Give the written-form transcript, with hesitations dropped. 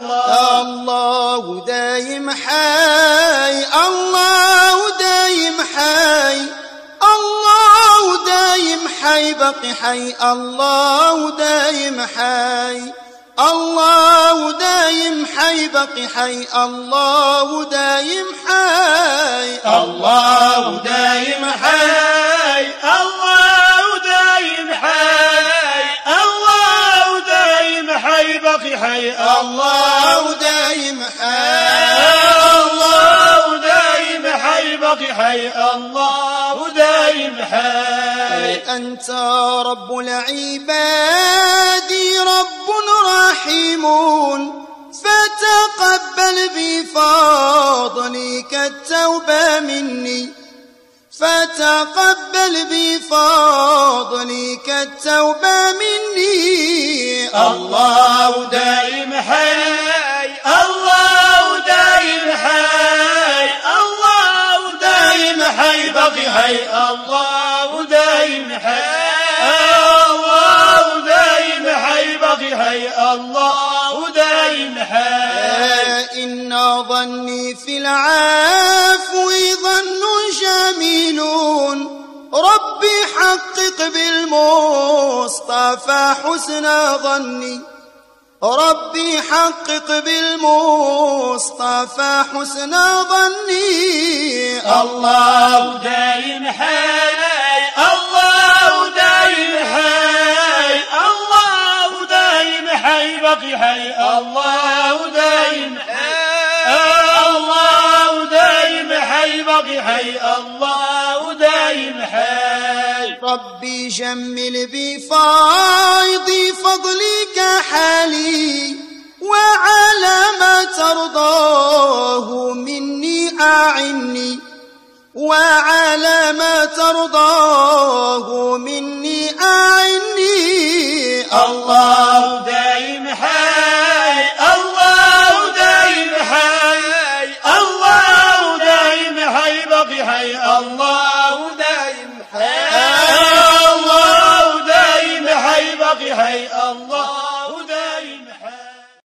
الله دايم حي، الله دايم حي، الله دايم حي، بقي حي، الله دايم حي، الله دايم حي، بقي حي، الله دايم حي، الله دايم حي، الله دايم حي، الله دايم حي، بقي حي، الله دايم حي، الله دايم حي، بقي حي، الله دايم حي. أنت رب العباد رب رحيم، فتقبل بفضلك التوبة مني، فتقبل بفضلك التوبة مني. الله دايم حي، الله دايم حي، الله دايم حي، بقي حي، الله دايم حي، الله دايم حي. إن ظني في العفو ظن جميل، ربي حقق بالمصطفى حسن ظني، ربي حقق بالمصطفى حسن ظني. الله دايم حي، الله دايم حي، الله حي، بقي حي، الله دايم حي، الله دايم حي، بقي حي، الله دايم حي. ربي جمل بفيض فضلك حالي، وعلى ما ترضاه مني أعني، وعلى ما ترضاه